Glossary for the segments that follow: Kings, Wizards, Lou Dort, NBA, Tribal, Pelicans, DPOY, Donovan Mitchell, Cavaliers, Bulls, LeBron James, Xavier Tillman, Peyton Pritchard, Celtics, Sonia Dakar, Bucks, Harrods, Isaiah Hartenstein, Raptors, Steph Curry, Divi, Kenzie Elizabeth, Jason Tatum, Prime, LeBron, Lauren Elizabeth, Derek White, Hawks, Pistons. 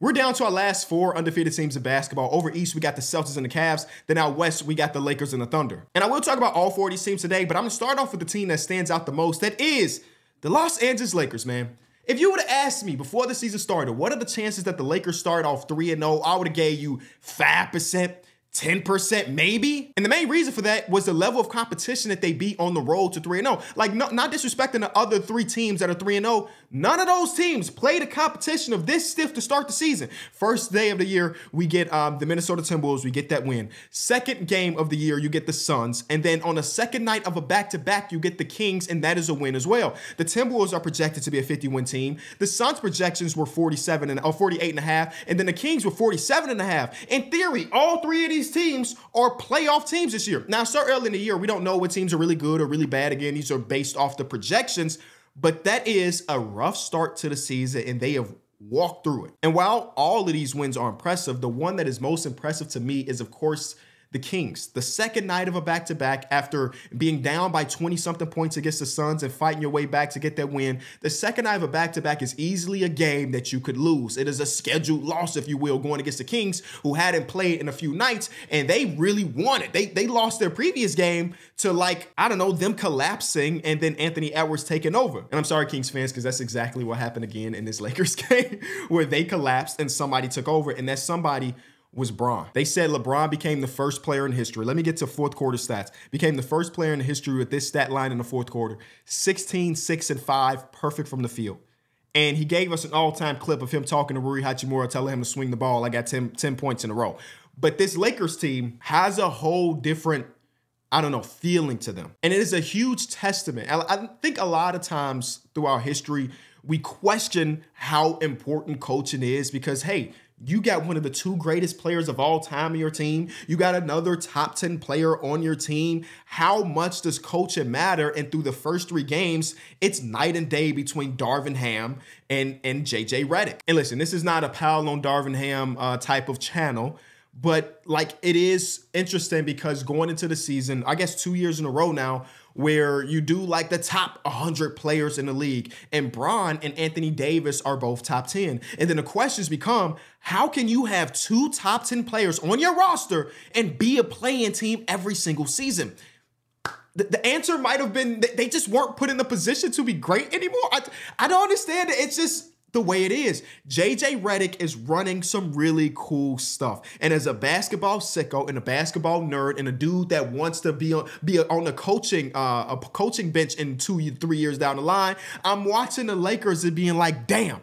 We're down to our last four undefeated teams in basketball. Over East, we got the Celtics and the Cavs. Then out West, we got the Lakers and the Thunder. And I will talk about all four of these teams today, but I'm going to start off with the team that stands out the most. That is the Los Angeles Lakers, man. If you would have asked me before the season started, what are the chances that the Lakers start off 3-0, I would have gave you 5%. 10% maybe? And the main reason for that was the level of competition that they beat on the road to 3-0. Like, no, not disrespecting the other three teams that are 3-0. None of those teams play the competition of this stiff to start the season. First day of the year, we get the Minnesota Timberwolves. We get that win. Second game of the year, you get the Suns. And then on the second night of a back-to-back, you get the Kings, and that is a win as well. The Timberwolves are projected to be a 50-win team. The Suns' projections were 48.5, and then the Kings were 47.5. In theory, all three of these teams are playoff teams this year. Now, so early in the year, we don't know what teams are really good or really bad. Again, these are based off the projections, but that is a rough start to the season, and they have walked through it. And while all of these wins are impressive, the one that is most impressive to me is, of course, the Kings. The second night of a back-to-back after being down by 20-something points against the Suns and fighting your way back to get that win, the second night of a back-to-back is easily a game that you could lose. It is a scheduled loss, if you will, going against the Kings, who hadn't played in a few nights, and they really wanted. They lost their previous game to, like, I don't know, them collapsing and then Anthony Edwards taking over. And I'm sorry, Kings fans, because that's exactly what happened again in this Lakers game where they collapsed and somebody took over, and that somebody was Bron. They said LeBron became the first player in history. Let me get to fourth quarter stats. Became the first player in history with this stat line in the fourth quarter. 16, 6, and 5, perfect from the field. And he gave us an all-time clip of him talking to Rui Hachimura, telling him to swing the ball. I got 10 points in a row. But this Lakers team has a whole different, I don't know, feeling to them. And it is a huge testament. I think a lot of times throughout history, we question how important coaching is because, hey, you got one of the two greatest players of all time on your team. You got another top 10 player on your team. How much does coaching matter? And through the first three games, it's night and day between Darvin Ham and JJ Redick. And listen, this is not a pile on Darvin Ham type of channel, but like it is interesting because going into the season, I guess 2 years in a row now, where you do like the top 100 players in the league, and Bron and Anthony Davis are both top 10. And then the questions become, how can you have two top 10 players on your roster and be a play-in team every single season? The answer might have been they just weren't put in the position to be great anymore. I don't understand it. It's just the way it is. JJ Redick is running some really cool stuff. And as a basketball sicko and a basketball nerd and a dude that wants to be on a coaching bench in 2-3 years down the line, I'm watching the Lakers and being like, damn,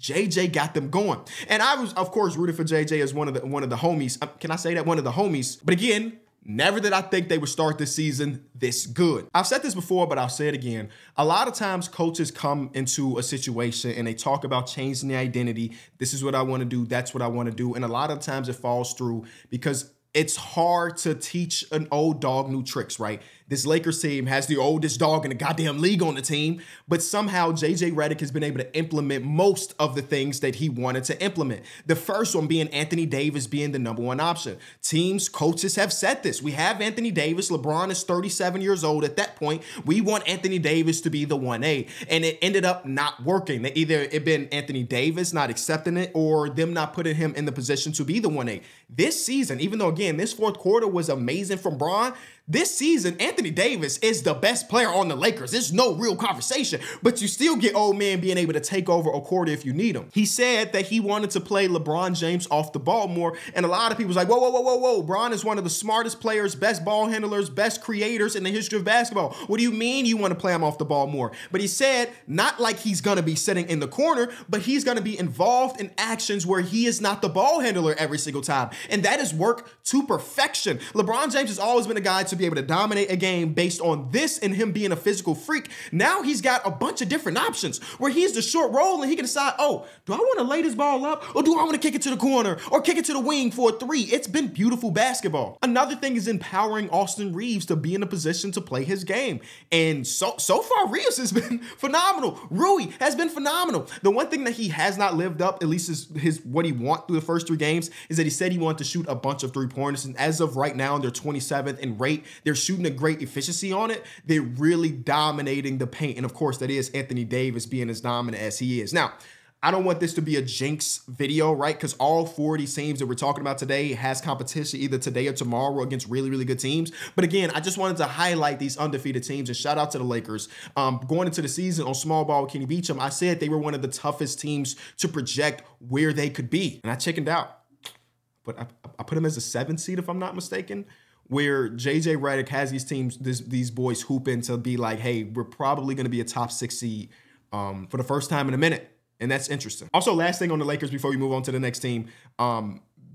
JJ got them going. And I was, of course, rooting for JJ as one of the homies. Can I say that? One of the homies. But again, never did I think they would start this season this good. I've said this before, but I'll say it again. A lot of times coaches come into a situation and they talk about changing the identity. This is what I want to do. That's what I want to do. And a lot of times it falls through because it's hard to teach an old dog new tricks, right? This Lakers team has the oldest dog in the goddamn league on the team, but somehow JJ Redick has been able to implement most of the things that he wanted to implement. The first one being Anthony Davis being the number one option. Teams, coaches have said this. We have Anthony Davis. LeBron is 37 years old at that point. We want Anthony Davis to be the 1A, and it ended up not working. Either it been Anthony Davis not accepting it or them not putting him in the position to be the 1A. This season, even though again, this fourth quarter was amazing from Bron. This season, Anthony Davis is the best player on the Lakers. There's no real conversation, but you still get old man being able to take over a quarter if you need him. He said that he wanted to play LeBron James off the ball more, and a lot of people's like, whoa. Bron is one of the smartest players, best ball handlers, best creators in the history of basketball. What do you mean you want to play him off the ball more? But he said, not like he's going to be sitting in the corner, but he's going to be involved in actions where he is not the ball handler every single time, and that is work to perfection. LeBron James has always been a guy to be able to dominate a game based on this and him being a physical freak. Now he's got a bunch of different options where he's the short roll and he can decide, oh, do I want to lay this ball up or do I want to kick it to the corner or kick it to the wing for a three? It's been beautiful basketball. Another thing is empowering Austin Reeves to be in a position to play his game. And so far, Reeves has been phenomenal. Rui has been phenomenal. The one thing that he has not lived up, at least is what he want through the first three games, is that he said he wanted to shoot a bunch of 3-pointers, and as of right now, they're 27th in rate. They're shooting a great efficiency on it. They're really dominating the paint, and of course, that is Anthony Davis being as dominant as he is. Now, I don't want this to be a jinx video, right? Because all four of these teams that we're talking about today has competition either today or tomorrow against really, really good teams. But again, I just wanted to highlight these undefeated teams and shout out to the Lakers. Going into the season on Small Ball with Kenny Beachum, I said they were one of the toughest teams to project where they could be. And I chickened out, but I put them as a 7th seed, if I'm not mistaken, where JJ Redick has these teams, these boys hooping to be like, hey, we're probably going to be a top 6 seed for the first time in a minute. And that's interesting. Also, last thing on the Lakers before we move on to the next team,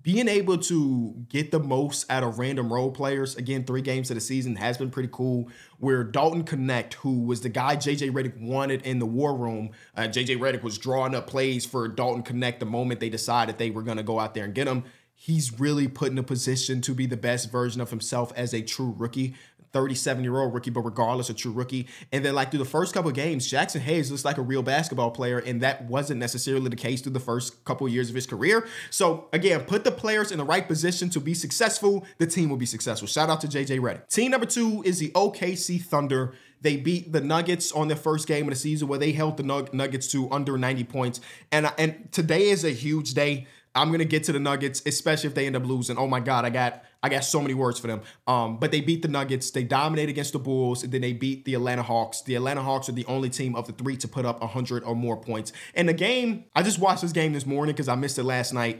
being able to get the most out of random role players, again, 3 games of the season has been pretty cool, where Dalton Connect, who was the guy JJ Redick wanted in the war room, JJ Redick was drawing up plays for Dalton Connect the moment they decided they were going to go out there and get him. He's really put in a position to be the best version of himself as a true rookie, 37-year-old rookie, but regardless, a true rookie. And then like through the first couple of games, Jackson Hayes looks like a real basketball player, and that wasn't necessarily the case through the first couple of years of his career. So again, put the players in the right position to be successful, the team will be successful. Shout out to JJ Redick. Team number 2 is the OKC Thunder. They beat the Nuggets on their first game of the season where they held the Nuggets to under 90 points. And today is a huge day. I'm going to get to the Nuggets, especially if they end up losing. Oh my God, I got so many words for them. But they beat the Nuggets. They dominated against the Bulls, and then they beat the Atlanta Hawks. The Atlanta Hawks are the only team of the 3 to put up 100 or more points. And the game, I just watched this game this morning because I missed it last night.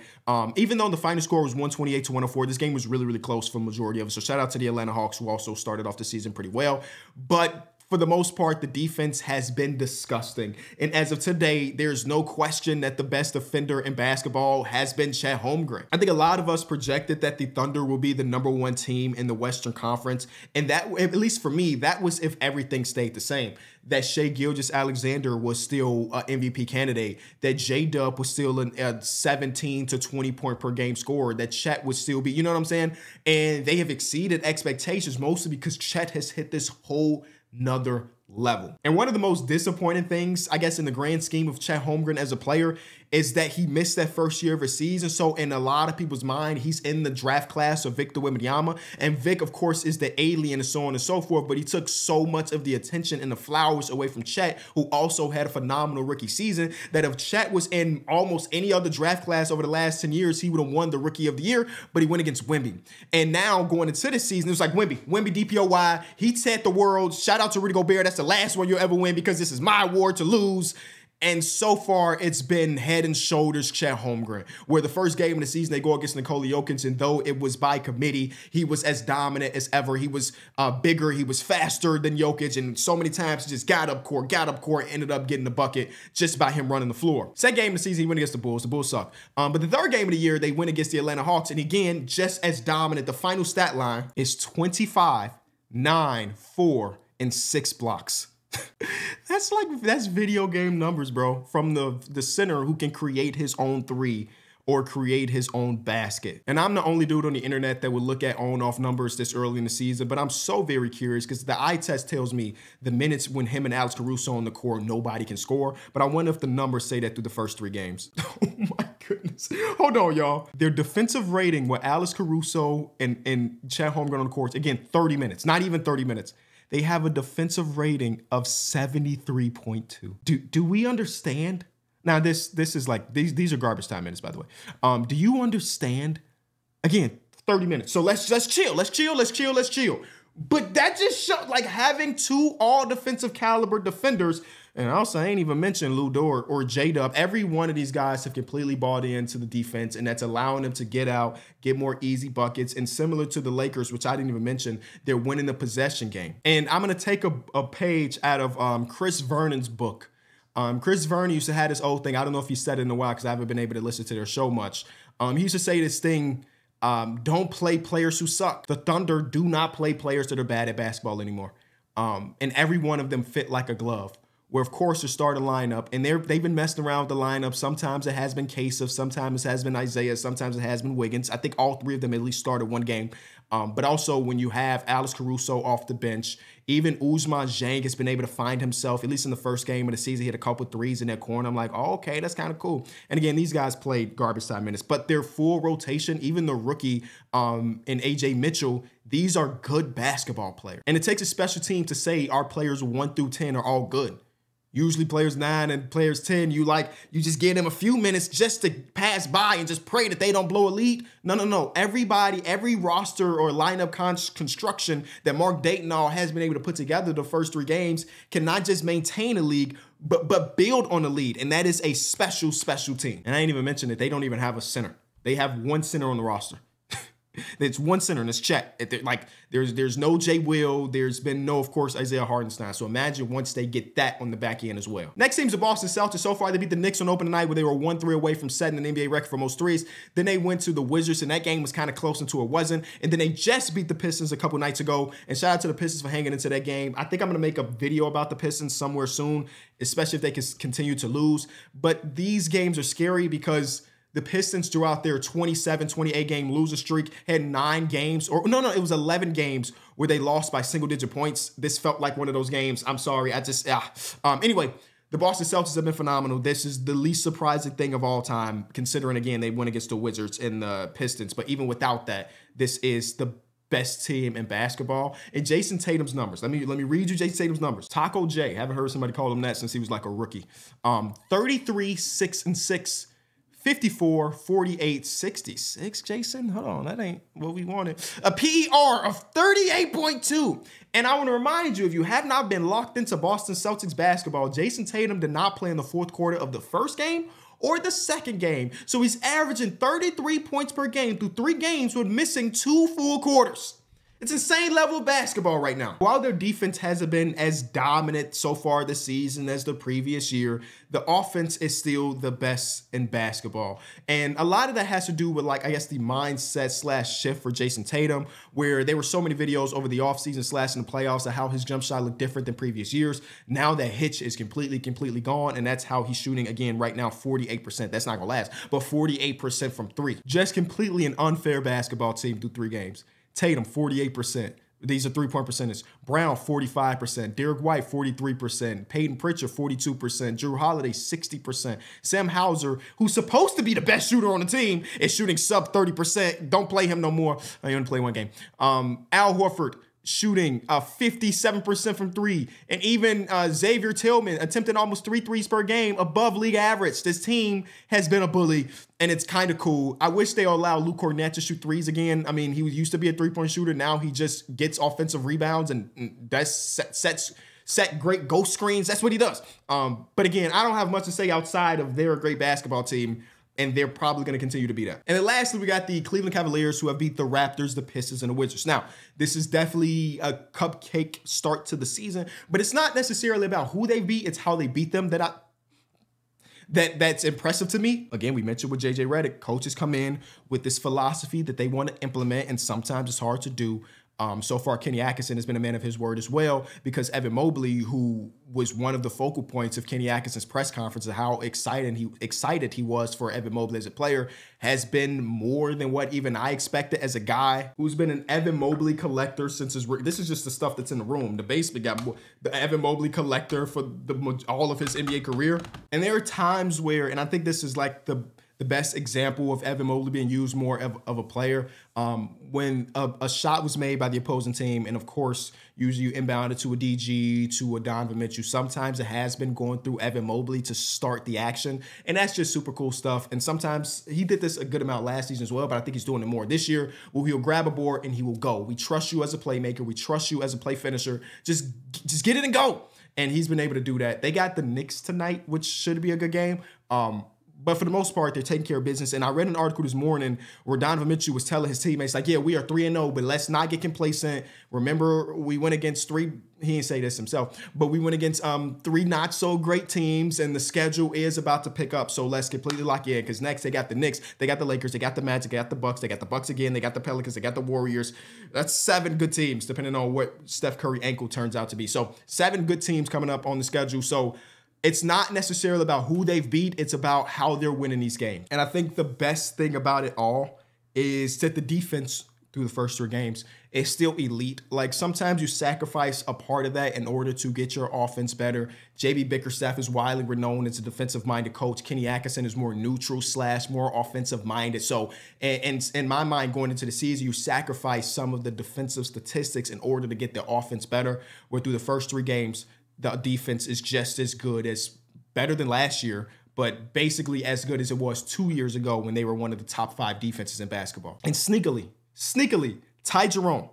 Even though the final score was 128 to 104, this game was really, really close for the majority of it. So shout out to the Atlanta Hawks, who also started off the season pretty well. But for the most part, the defense has been disgusting. And as of today, there's no question that the best defender in basketball has been Chet Holmgren. I think a lot of us projected that the Thunder will be the #1 team in the Western Conference. And that, at least for me, that was if everything stayed the same. That Shai Gilgeous-Alexander was still an MVP candidate, that J-Dub was still a 17 to 20 point per game scorer, that Chet would still be, you know what I'm saying? And they have exceeded expectations, mostly because Chet has hit this whole another level. And one of the most disappointing things, I guess, in the grand scheme of Chet Holmgren as a player is that he missed that first year of his season. So in a lot of people's mind, he's in the draft class of Victor Wembanyama. And Vic, of course, is the alien and so on and so forth. But he took so much of the attention and the flowers away from Chet, who also had a phenomenal rookie season, that if Chet was in almost any other draft class over the last 10 years, he would have won the Rookie of the Year, but he went against Wemby. And now going into this season, it was like Wemby DPOY. He set the world. Shout out to Rudy Gobert. That's the last one you'll ever win because this is my award to lose. And so far, it's been head and shoulders Chet Holmgren, where the first game of the season, they go against Nicole Jokic, and though it was by committee, he was as dominant as ever. He was bigger, he was faster than Jokic, and so many times he just got up court, ended up getting the bucket just by him running the floor. Second game of the season, he went against the Bulls. The Bulls suck. But the third game of the year, they went against the Atlanta Hawks, and again, just as dominant. The final stat line is 25, 9, 4, and 6 blocks. That's video game numbers, bro, from the center who can create his own 3 or create his own basket. And I'm the only dude on the internet that would look at on-off numbers this early in the season, but I'm so very curious because the eye test tells me the minutes when him and Alex Caruso on the court, nobody can score, but I wonder if the numbers say that through the first 3 games. Oh my goodness. Hold on, y'all. Their defensive rating with Alex Caruso and Chet Holmgren on the court, again, 30 minutes, not even 30 minutes. They have a defensive rating of 73.2. Do we understand? Now, this is like, these are garbage time minutes, by the way. Do you understand? Again, 30 minutes. So let's chill. But that just showed, like, having 2 all defensive caliber defenders. And also, I ain't even mentioned Lou Dort or J-Dub. Every one of these guys have completely bought into the defense, and that's allowing them to get out, get more easy buckets. And similar to the Lakers, which I didn't even mention, they're winning the possession game. And I'm going to take a page out of Chris Vernon's book. Chris Vernon used to have this old thing. I don't know if he said it in a while because I haven't been able to listen to their show much. He used to say this thing, don't play players who suck. The Thunder do not play players that are bad at basketball anymore. And every one of them fit like a glove. Where, of course, they start a lineup, and they've been messing around with the lineup. Sometimes it has been Kasef, sometimes it has been Isaiah, sometimes it has been Wiggins. I think all 3 of them at least started one game. But also when you have Alex Caruso off the bench, even Ousmane Dieng has been able to find himself, at least in the first game of the season, he had a couple 3s in that corner. I'm like, oh, okay, that's kind of cool. And again, these guys played garbage time minutes, but their full rotation, even the rookie and AJ Mitchell, these are good basketball players. And it takes a special team to say our players 1 through 10 are all good. Usually players 9 and players 10, you just give them a few minutes just to pass by and just pray that they don't blow a lead. No. Everybody, every roster or lineup construction that Mark Daignault has been able to put together the first 3 games cannot just maintain a lead, but build on the lead. And that is a special, special team. And I ain't even mentioned that they don't even have a center. They have 1 center on the roster. It's 1 center, and it's Chet. Like, there's no Jay Will. There's been no, of course, Isaiah Hartenstein. So imagine once they get that on the back end as well. Next team's the Boston Celtics. So far, they beat the Knicks on opening night where they were 1-3 away from setting an NBA record for most threes. Then they went to the Wizards, and that game was kind of close until it wasn't. And then they just beat the Pistons a couple nights ago. And shout out to the Pistons for hanging into that game. I think I'm going to make a video about the Pistons somewhere soon, especially if they can continue to lose. But these games are scary because the Pistons throughout their 27, 28 game loser streak had 9 games, or no, it was 11 games where they lost by single-digit points. This felt like one of those games. I'm sorry. Anyway, the Boston Celtics have been phenomenal. This is the least surprising thing of all time, considering, again, they went against the Wizards and the Pistons. But even without that, this is the best team in basketball. And Jason Tatum's numbers. Let me read you Jason Tatum's numbers. Taco J, haven't heard somebody call him that since he was like a rookie. 33, 6, and 6. 54, 48, 66, Jason. Hold on, that ain't what we wanted. A PER of 38.2. And I want to remind you, if you have not been locked into Boston Celtics basketball, Jason Tatum did not play in the 4th quarter of the first game or the second game. So he's averaging 33 points per game through 3 games with missing 2 full quarters. It's insane level of basketball right now. While their defense hasn't been as dominant so far this season as the previous year, the offense is still the best in basketball. And a lot of that has to do with, like, I guess the mindset / shift for Jason Tatum, where there were so many videos over the offseason / in the playoffs of how his jump shot looked different than previous years. Now that hitch is completely gone, and that's how he's shooting again right now, 48%. That's not gonna last, but 48% from 3. Just completely an unfair basketball team through 3 games. Tatum, 48%. These are three-point percentage. Brown, 45%. Derek White, 43%. Peyton Pritchard, 42%. Jrue Holiday, 60%. Sam Hauser, who's supposed to be the best shooter on the team, is shooting sub 30%. Don't play him no more. I only play 1 game. Al Horford, shooting 57% from 3. And even Xavier Tillman attempted almost 3 threes per game above league average. This team has been a bully, and it's kind of cool. I wish they allow Luke Cornett to shoot threes again. I mean, he used to be a three-point shooter. Now he just gets offensive rebounds and that's set great ghost screens. That's what he does. But again, I don't have much to say outside of they're a great basketball team, and they're probably going to continue to be that. And then lastly, we got the Cleveland Cavaliers, who have beat the Raptors, the Pistons, and the Wizards. Now, this is definitely a cupcake start to the season, but it's not necessarily about who they beat. It's how they beat them that's impressive to me. Again, we mentioned with JJ Redick, coaches come in with this philosophy that they want to implement, and sometimes it's hard to do. So far, Kenny Atkinson has been a man of his word as well, because Evan Mobley, who was one of the focal points of Kenny Atkinson's press conference, and how excited he was for Evan Mobley as a player, has been more than what even I expected as a guy who's been an Evan Mobley collector since his. This is just the stuff that's in the room. The basement got more, the Evan Mobley collector for all of his NBA career, and there are times where, and I think this is like the best example of Evan Mobley being used more of a player, when a shot was made by the opposing team, and of course, usually you inbound it to a DG, to a Donovan Mitchell. Sometimes it has been going through Evan Mobley to start the action, and that's just super cool stuff. And sometimes he did this a good amount last season as well, but I think he's doing it more this year, where he'll grab a board and he will go. We trust you as a playmaker. We trust you as a play finisher. Just get it and go. And he's been able to do that. They got the Knicks tonight, which should be a good game. But for the most part, they're taking care of business. And I read an article this morning where Donovan Mitchell was telling his teammates, like, yeah, we are 3-0, but let's not get complacent. Remember, we went against 3. He didn't say this himself, but we went against 3 not-so-great teams, and the schedule is about to pick up. So let's completely lock in, because next they got the Knicks, they got the Lakers, they got the Magic, they got the Bucks, they got the Bucks again, they got the Pelicans, they got the Warriors. That's 7 good teams, depending on what Steph Curry ankle turns out to be. So 7 good teams coming up on the schedule. So it's not necessarily about who they've beat. It's about how they're winning these games. And I think the best thing about it all is that the defense through the first 3 games is still elite. Like, sometimes you sacrifice a part of that in order to get your offense better. J.B. Bickerstaff is widely renowned as a defensive-minded coach. Kenny Atkinson is more neutral / more offensive-minded. So in my mind, going into the season, you sacrifice some of the defensive statistics in order to get the offense better. Where through the first 3 games, the defense is just as good as, better than last year, but basically as good as it was 2 years ago when they were one of the top five defenses in basketball. And sneakily, Ty Jerome.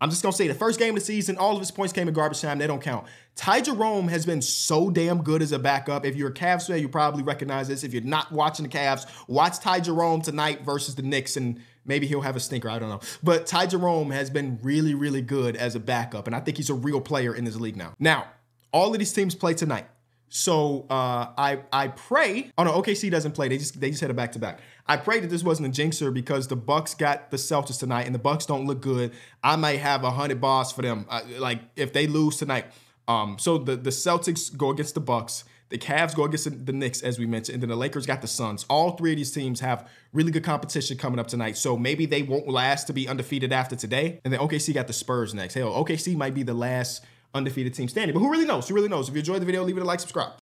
I'm just going to say the first game of the season, all of his points came in garbage time. They don't count. Ty Jerome has been so damn good as a backup. If you're a Cavs fan, you probably recognize this. If you're not watching the Cavs, watch Ty Jerome tonight versus the Knicks, and maybe he'll have a stinker. I don't know. But Ty Jerome has been really, really good as a backup, and I think he's a real player in this league now. Now, all of these teams play tonight. So I pray, oh no, OKC doesn't play. They just had a back-to-back. I pray that this wasn't a jinxer because the Bucks got the Celtics tonight and the Bucks don't look good. I might have 100 balls for them, like if they lose tonight. So the Celtics go against the Bucks. The Cavs go against the Knicks, as we mentioned, and then the Lakers got the Suns. All three of these teams have really good competition coming up tonight, so maybe they won't last to be undefeated after today. And then OKC got the Spurs next. Hell, OKC might be the last undefeated team standing, but who really knows? If you enjoyed the video, leave it a like, subscribe.